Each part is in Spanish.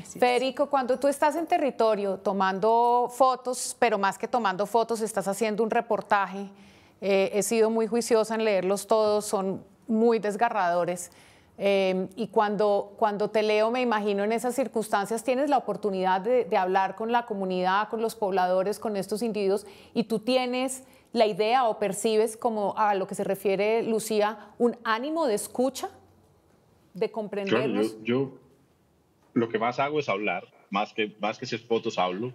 Así Federico, es. Cuando tú estás en territorio tomando fotos, pero más que tomando fotos, estás haciendo un reportaje, he sido muy juiciosa en leerlos todos, son muy desgarradores, y cuando te leo me imagino en esas circunstancias tienes la oportunidad de hablar con la comunidad, con los pobladores, con estos individuos, y tú tienes la idea o percibes, como a lo que se refiere Lucía, un ánimo de escucha, de comprenderlos. Claro, yo lo que más hago es hablar, más que hacer fotos hablo.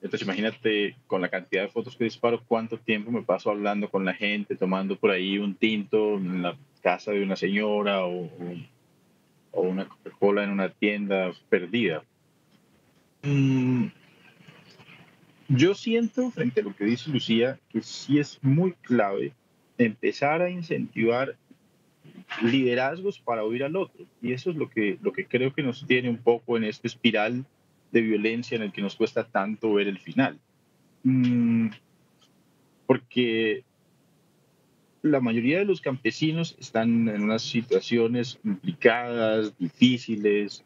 Entonces imagínate con la cantidad de fotos que disparo, cuánto tiempo me paso hablando con la gente, tomando por ahí un tinto en la casa de una señora o una Coca-Cola en una tienda perdida. Yo siento, frente a lo que dice Lucía, que sí es muy clave empezar a incentivar liderazgos para oír al otro. Y eso es lo que creo que nos tiene un poco en esta espiral de violencia en el que nos cuesta tanto ver el final. Porque la mayoría de los campesinos están en unas situaciones complicadas, difíciles,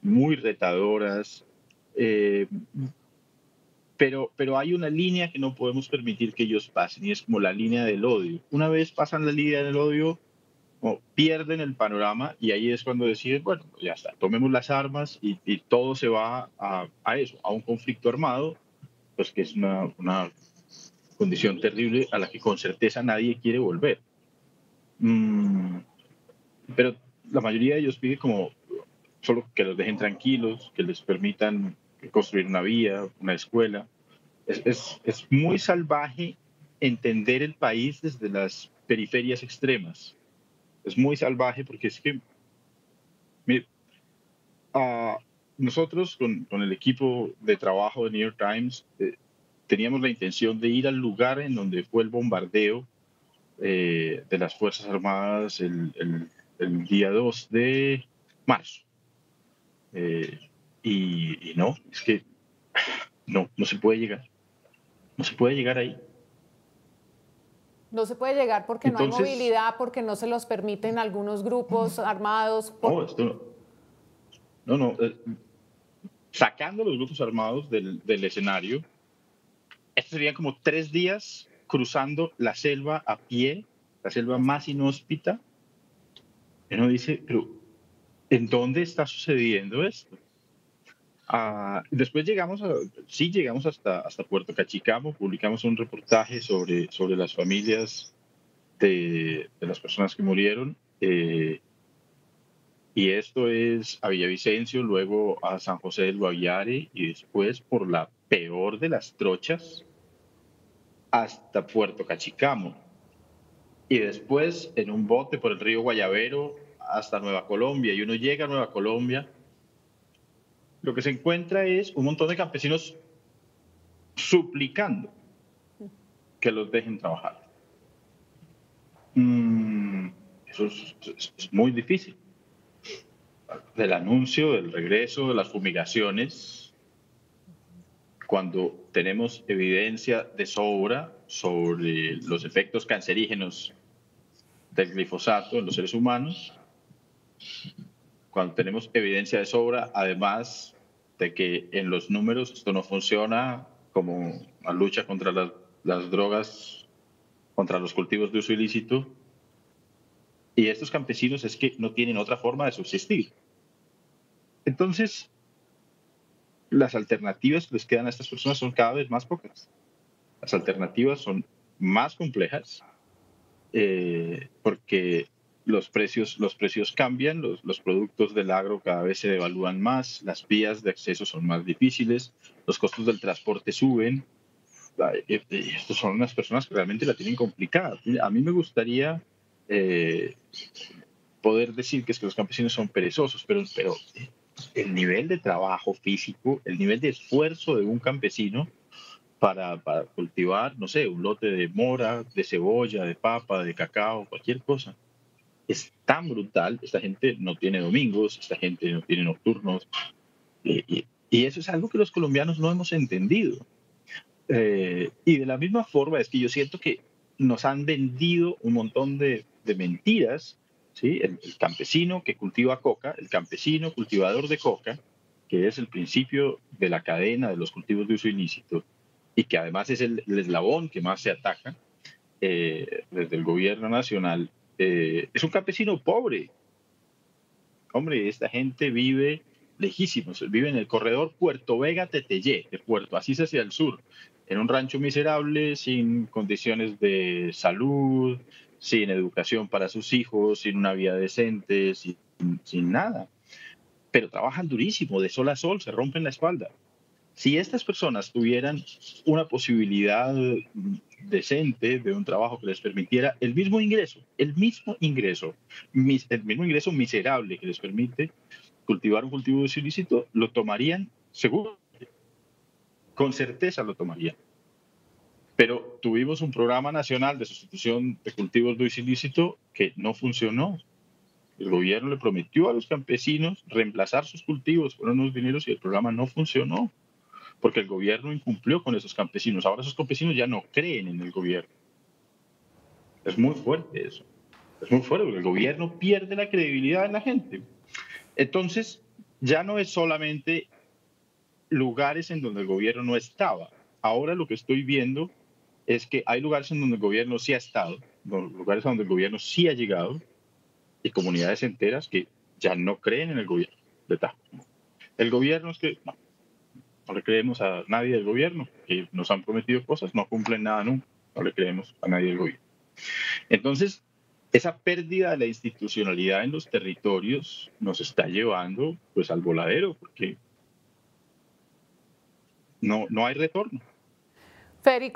muy retadoras, pero hay una línea que no podemos permitir que ellos pasen, y es como la línea del odio. Una vez pasan la línea del odio, pierden el panorama, y ahí es cuando deciden, bueno, ya está, tomemos las armas, y todo se va a eso, a un conflicto armado, pues que es una condición terrible a la que con certeza nadie quiere volver. Pero la mayoría de ellos pide como solo que los dejen tranquilos, que les permitan construir una vía, una escuela. Es muy salvaje entender el país desde las periferias extremas. Es muy salvaje porque es que, mire, nosotros con el equipo de trabajo de New York Times teníamos la intención de ir al lugar en donde fue el bombardeo de las Fuerzas Armadas el día 2 de marzo. Y no, es que no se puede llegar. No se puede llegar ahí. No se puede llegar porque entonces, no hay movilidad, porque no se los permiten algunos grupos armados. No, esto no. Sacando los grupos armados del escenario, estos serían como 3 días cruzando la selva a pie, la selva más inhóspita. Y uno dice, pero ¿en dónde está sucediendo esto? Después llegamos hasta Puerto Cachicamo, publicamos un reportaje sobre las familias de las personas que murieron, y esto es a Villavicencio, luego a San José del Guaviare, y después por la peor de las trochas hasta Puerto Cachicamo, y después en un bote por el río Guayabero hasta Nueva Colombia, y uno llega a Nueva Colombia. Lo que se encuentra es un montón de campesinos suplicando que los dejen trabajar. Eso es muy difícil. Del anuncio, del regreso, de las fumigaciones, cuando tenemos evidencia de sobra sobre los efectos cancerígenos del glifosato en los seres humanos, cuando tenemos evidencia de sobra, además de que en los números esto no funciona como la lucha contra las drogas, contra los cultivos de uso ilícito. Y estos campesinos es que no tienen otra forma de subsistir. Entonces, las alternativas que les quedan a estas personas son cada vez más pocas. Las alternativas son más complejas porque los precios cambian, los productos del agro cada vez se devalúan más, las vías de acceso son más difíciles, los costos del transporte suben. Estas son unas personas que realmente la tienen complicada. A mí me gustaría poder decir que los campesinos son perezosos, pero el nivel de trabajo físico, el nivel de esfuerzo de un campesino para cultivar, no sé, un lote de mora, de cebolla, de papa, de cacao, cualquier cosa, es tan brutal. Esta gente no tiene domingos, esta gente no tiene nocturnos, y eso es algo que los colombianos no hemos entendido. Y de la misma forma es que yo siento que nos han vendido un montón de mentiras, ¿sí? El campesino que cultiva coca, el campesino cultivador de coca, que es el principio de la cadena de los cultivos de uso ilícito y que además es el eslabón que más se ataca desde el gobierno nacional, es un campesino pobre. Hombre, esta gente vive lejísimos, vive en el corredor Puerto Vega-Tetellé, de Puerto Asís hacia el sur, en un rancho miserable, sin condiciones de salud, sin educación para sus hijos, sin una vida decente, sin nada. Pero trabajan durísimo, de sol a sol, se rompen la espalda. Si estas personas tuvieran una posibilidad decente de un trabajo que les permitiera el mismo ingreso miserable que les permite cultivar un cultivo ilícito, lo tomarían seguro, con certeza lo tomarían. Pero tuvimos un programa nacional de sustitución de cultivos de uso ilícito que no funcionó. El gobierno le prometió a los campesinos reemplazar sus cultivos por unos dineros y el programa no funcionó, porque el gobierno incumplió con esos campesinos. Ahora esos campesinos ya no creen en el gobierno. Es muy fuerte eso. Es muy fuerte porque el gobierno pierde la credibilidad de la gente. Entonces, ya no es solamente lugares en donde el gobierno no estaba. Ahora lo que estoy viendo es que hay lugares en donde el gobierno sí ha estado, lugares donde el gobierno sí ha llegado, y comunidades enteras que ya no creen en el gobierno. El gobierno es que... No le creemos a nadie del gobierno, que nos han prometido cosas, no cumplen nada nunca, no le creemos a nadie del gobierno. Entonces, esa pérdida de la institucionalidad en los territorios nos está llevando pues al voladero, porque no hay retorno. Federico.